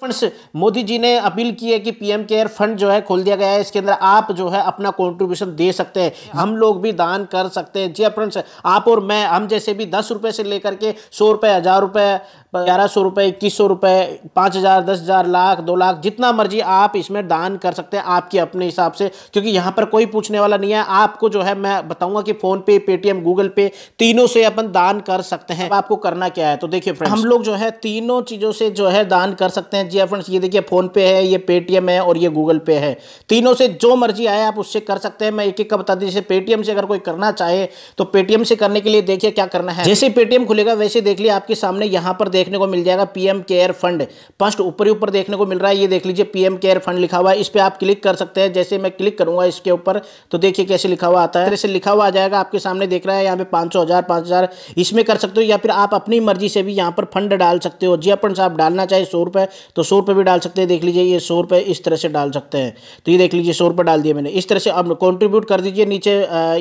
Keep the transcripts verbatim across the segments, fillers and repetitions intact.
Friends, Modi ji ने appeal की है कि पीएम केयर फंड जो है खोल दिया गया है, इसके अंदर आप जो है अपना कंट्रीब्यूशन दे सकते हैं, हम लोग भी दान कर सकते हैं। जी फ्रेंड्स, आप और मैं, हम जैसे भी दस रुपए से लेकर के सौ रुपए, हजार रुपए, ग्यारह सौ रुपए, इक्कीस सौ रुपए, पाँच हजार, दस हजार, लाख, दो लाख, जितना मर्जी आप इसमें दान कर सकते हैं आपके अपने हिसाब से, क्योंकि यहाँ पर कोई पूछने वाला नहीं है। आपको जो है मैं बताऊंगा कि फोन पे, पेटीएम, गूगल पे, तीनों से अपन दान कर सकते हैं। आपको करना क्या है तो देखिए फ्रेंड्स, हम लोग जो है तीनों चीजों से जो है दान कर सकते हैं। जी फ्रेंड्स, ये देखिए फोन पे है, ये पेटीएम है और ये गूगल पे है। तीनों से जो मर्जी आए आप उससे कर सकते हैं। मैं एक एक का बता दूं। जैसे पेटीएम से अगर कोई करना चाहे तो पेटीएम से करने के लिए देखिए क्या करना है। जैसे पेटीएम खुलेगा वैसे देख लिया आपके सामने यहाँ पर देखने को मिल जाएगा पीएम केयर फंड। फर्स्ट ऊपर ही ऊपर देखने को मिल रहा है, ये देख लीजिए पीएम केयर फंड लिखा हुआ है। इस पर आप क्लिक कर सकते हैं। जैसे मैं क्लिक करूंगा इसके ऊपर तो देखिए कैसे लिखा हुआ आता है, जैसे लिखा हुआ आ जाएगा आपके सामने। देख रहा है यहाँ पे पाँच सौ हजार पाँच हजार इसमें कर सकते हो, या फिर आप अपनी मर्जी से भी यहाँ पर फंड डाल सकते हो। जी फ्रेंड्स, आप डालना चाहे सौ रुपए तो सौ रुपये भी डाल सकते हैं। देख लीजिए ये सौ रुपये इस तरह से डाल सकते हैं। तो ये देख लीजिए सौ रुपये डाल दिए मैंने इस तरह से। अब कंट्रीब्यूट कर दीजिए, नीचे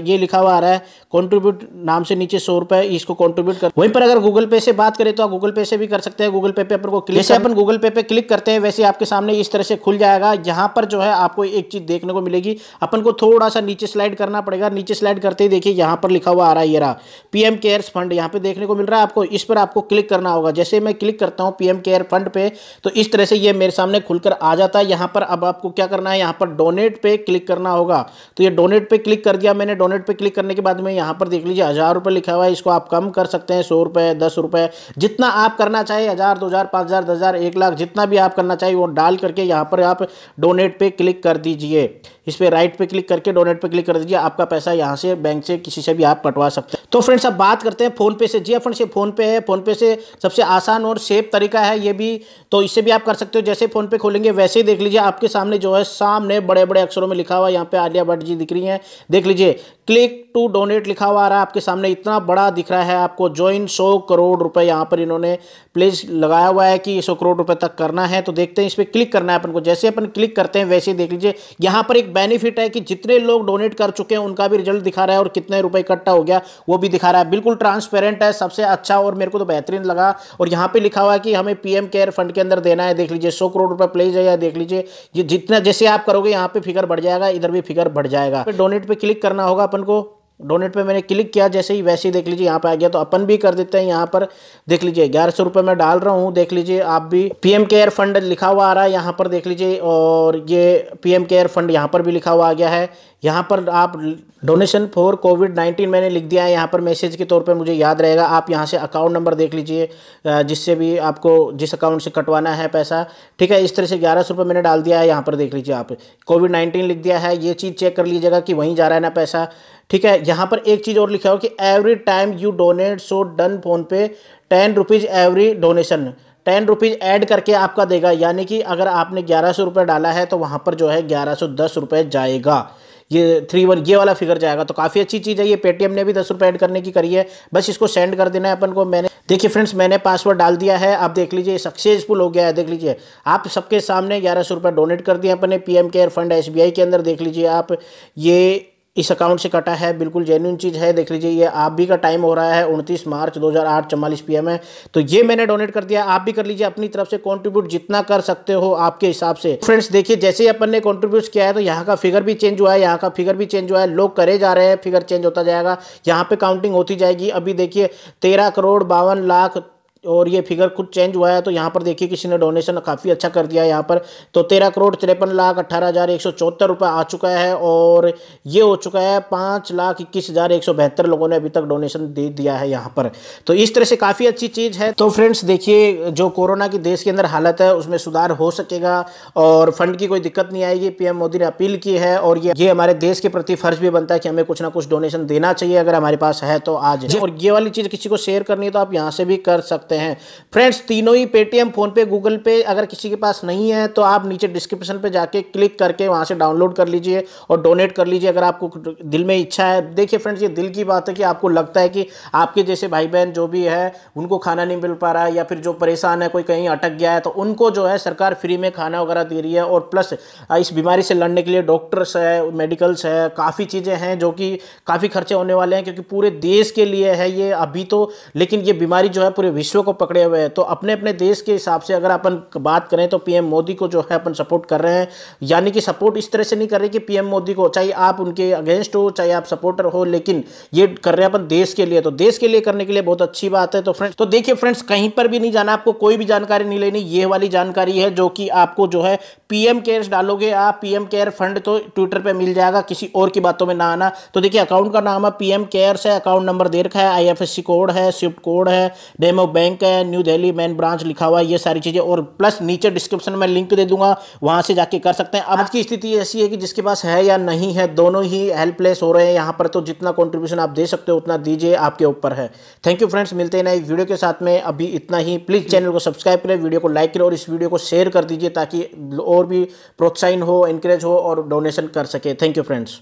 ये लिखा हुआ आ रहा है कंट्रीब्यूट नाम से, नीचे सौ रुपये इसको कंट्रीब्यूट कर। वहीं पर अगर गूगल पे से बात करें तो आप गूगल पे से भी कर सकते हैं। गूगल पे पे अपन को क्लिक, जैसे अपन गूगल पे पे क्लिक करते हैं वैसे आपके सामने इस तरह से खुल जाएगा। यहाँ पर जो है आपको एक चीज़ देखने को मिलेगी, अपन को थोड़ा सा नीचे स्लाइड करना पड़ेगा। नीचे स्लाइड करते ही देखिए यहाँ पर लिखा हुआ आ रहा है, ये रहा पीएम केयर्स फंड, यहाँ पर देखने को मिल रहा है आपको। इस पर आपको क्लिक करना होगा। जैसे मैं क्लिक करता हूँ पीएम केयर फंड पे तो इस तरह से ये मेरे सामने खुलकर आ जाता है। यहाँ पर अब आपको क्या करना है, यहाँ पर डोनेट पे क्लिक करना होगा। तो ये डोनेट पे क्लिक कर दिया मैंने। डोनेट पे क्लिक करने के बाद में यहाँ पर देख लीजिए हज़ार रुपये लिखा हुआ है। इसको आप कम कर सकते हैं, सौ रुपये, दस रुपये, जितना आप करना चाहे, हज़ार, दो हज़ार, पाँच हज़ार, दस हज़ार, एक लाख, जितना भी आप करना चाहिए वो डाल करके यहाँ पर आप डोनेट पे क्लिक कर दीजिए। इस पर राइट पे क्लिक करके डोनेट पे क्लिक कर दीजिए। आपका पैसा यहाँ से बैंक से किसी से भी आप कटवा सकते हैं। तो फ्रेंड्स, अब बात करते हैं फ़ोनपे से। जी फ्रेंड्स, ये फ़ोनपे है। फ़ोनपे से सबसे आसान और सेफ तरीका है ये भी, तो इससे भी आप कर सकते हो। जैसे फ़ोनपे खोलेंगे वैसे ही देख लीजिए आपके सामने जो है सामने बड़े बड़े अक्षरों में लिखा हुआ, यहाँ पे आलिया भट्ट जी दिख रही हैं। देख लीजिए क्लिक टू डोनेट लिखा हुआ आ रहा है आपके सामने, इतना बड़ा दिख रहा है आपको। ज्वाइन सौ करोड़ रुपए यहाँ पर इन्होंने प्लेस लगाया हुआ है कि सौ करोड़ रुपए तक करना है। तो देखते हैं इस पर क्लिक करना है अपन को। जैसे अपन क्लिक करते हैं वैसे ही देख लीजिए यहाँ पर एक बेनिफिट है कि जितने लोग डोनेट कर चुके हैं उनका भी रिजल्ट दिखा रहा है और कितने रुपए इकट्ठा हो गया वो भी दिखा रहा है। बिल्कुल ट्रांसपेरेंट है, सबसे अच्छा और मेरे को तो बेहतरीन लगा। और यहाँ पर लिखा हुआ है कि हमें पीएम केयर फंड के अंदर देना है। देख लीजिए सौ करोड़ रुपये प्लेस है। देख लीजिए जितना जैसे आप करोगे यहाँ पर फिगर बढ़ जाएगा, इधर भी फिगर बढ़ जाएगा। डोनेट पर क्लिक करना होगा अपन को। डोनेट पे मैंने क्लिक किया जैसे ही वैसे ही देख लीजिए यहाँ पे आ गया। तो अपन भी कर देते हैं यहाँ पर। देख लीजिए ग्यारह सौ रुपये मैं डाल रहा हूँ। देख लीजिए आप भी पीएम केयर फंड लिखा हुआ आ रहा है यहाँ पर। देख लीजिए और ये पीएम केयर फंड यहाँ पर भी लिखा हुआ आ गया है। यहाँ पर आप डोनेशन फॉर कोविड नाइन्टीन मैंने लिख दिया है यहाँ पर मैसेज के तौर पे, मुझे याद रहेगा। आप यहाँ से अकाउंट नंबर देख लीजिए जिससे भी आपको, जिस अकाउंट से कटवाना है पैसा, ठीक है। इस तरह से ग्यारह सौ रुपये मैंने डाल दिया है यहाँ पर। देख लीजिए आप कोविड नाइन्टीन लिख दिया है। ये चीज़ चेक कर लीजिएगा कि वहीं जा रहा है ना पैसा, ठीक है। यहाँ पर एक चीज़ और लिखा हो कि every time you donate so done PhonePe ten rupees every donation, ten rupees add करके आपका देगा। यानी कि अगर आपने ग्यारह सौ रुपये डाला है तो वहाँ पर जो है ग्यारह सौ दस रुपये जाएगा, ये थ्री वन ये वाला फिगर जाएगा। तो काफ़ी अच्छी चीज़ है ये। पेटीएम ने भी दस रुपये ऐड करने की करी है, बस इसको सेंड कर देना है अपन को। मैंने देखिए फ्रेंड्स मैंने पासवर्ड डाल दिया है, आप देख लीजिए सक्सेसफुल हो गया है। देख लीजिए आप सबके सामने ग्यारह सौ रुपये डोनेट कर दिए अपने पीएम केयर फंड एसबीआई के अंदर। देख लीजिए आप ये इस अकाउंट से कटा है, बिल्कुल जेन्युइन चीज़ है। देख लीजिए ये आप भी का टाइम हो रहा है उनतीस मार्च दो हज़ार आठ चौवालीस पीएम है। तो ये मैंने डोनेट कर दिया, आप भी कर लीजिए अपनी तरफ से कंट्रीब्यूट जितना कर सकते हो आपके हिसाब से। फ्रेंड्स देखिए जैसे ही अपन ने कंट्रीब्यूट किया है तो यहाँ का फिगर भी चेंज हुआ है, यहाँ का फिगर भी चेंज हुआ है। लोग करे जा रहे हैं, फिगर चेंज होता जाएगा, यहाँ पर काउंटिंग होती जाएगी। अभी देखिए तेरह करोड़ बावन लाख और ये फिगर कुछ चेंज हुआ है। तो यहाँ पर देखिए किसी ने डोनेशन काफ़ी अच्छा कर दिया है यहाँ पर। तो तेरह करोड़ तिरपन लाख अट्ठारह हज़ार एक सौ चौहत्तर रुपये आ चुका है और ये हो चुका है पाँच लाख इक्कीस हज़ार एक सौ बहत्तर लोगों ने अभी तक डोनेशन दे दिया है यहाँ पर। तो इस तरह से काफ़ी अच्छी चीज़ है। तो फ्रेंड्स देखिए जो कोरोना की देश के अंदर हालत है उसमें सुधार हो सकेगा और फंड की कोई दिक्कत नहीं आएगी। पीएम मोदी ने अपील की है और ये ये हमारे देश के प्रति फर्ज भी बनता है कि हमें कुछ ना कुछ डोनेशन देना चाहिए अगर हमारे पास है तो आज। और ये वाली चीज़ किसी को शेयर करनी है तो आप यहाँ से भी कर सकते हैं। फ्रेंड्स तीनों ही पेटीएम, फोन पे, गूगल पे, अगर किसी के पास नहीं है तो आप नीचे डिस्क्रिप्शन पे जाके क्लिक करके वहां से डाउनलोड कर लीजिए और डोनेट कर लीजिए अगर आपको दिल में इच्छा है। देखिए फ्रेंड्स ये दिल की बात है कि आपको लगता है कि आपके जैसे भाई बहन जो भी है उनको खाना नहीं मिल पा रहा है, या फिर जो परेशान है, कोई कहीं अटक गया है, तो उनको जो है सरकार फ्री में खाना वगैरह दे रही है। और प्लस इस बीमारी से लड़ने के लिए डॉक्टर्स है, मेडिकल्स है, काफ़ी चीज़ें हैं जो कि काफ़ी खर्चे होने वाले हैं क्योंकि पूरे देश के लिए है ये अभी तो, लेकिन ये बीमारी जो है पूरे विश्व को पकड़े हुए हैं। तो अपने अपने देश के हिसाब से अगर अपन बात करें तो पीएम मोदी को जो है अपन सपोर्ट कर रहे हैं, यानी कि सपोर्ट इस तरह से नहीं कर रहे कि पीएम मोदी को, चाहे आप उनके अगेंस्ट हो चाहे आप सपोर्टर हो, लेकिन ये कर रहे हैं अपन देश के लिए, तो देश के लिए करने के लिए बहुत अच्छी बात है। तो फ्रेंड्स तो देखिए फ्रेंड्स, कहीं पर भी नहीं जाना, आपको कोई भी जानकारी नहीं लेनी, ये वाली जानकारी है जो कि आपको जो है पीएम केयर्स डालोगे आप पीएम केयर फंड तो ट्विटर पे मिल जाएगा, किसी और की बातों में ना आना। तो देखिए अकाउंट का नाम है पीएम केयर्स है, अकाउंट नंबर दे रखा है, आईएफएससी कोड है, स्विफ्ट कोड है, नेम ऑफ बैंक है, न्यू दिल्ली मेन ब्रांच लिखा हुआ है, ये सारी चीजें, और प्लस नीचे डिस्क्रिप्शन में लिंक दे दूंगा, वहां से जाके कर सकते हैं। अब आज की स्थिति ऐसी है कि जिसके पास है या नहीं है दोनों ही हेल्पलेस हो रहे हैं यहाँ पर, तो जितना कॉन्ट्रीब्यूशन आप दे सकते हो उतना दीजिए, आपके ऊपर है। थैंक यू फ्रेंड्स, मिलते हैं नए वीडियो के साथ में, अभी इतना ही। प्लीज चैनल को सब्सक्राइब करें, वीडियो को लाइक करें और इस वीडियो को शेयर कर दीजिए ताकि और भी प्रोत्साहन हो, एनकरेज हो और डोनेशन कर सके। Thank you friends.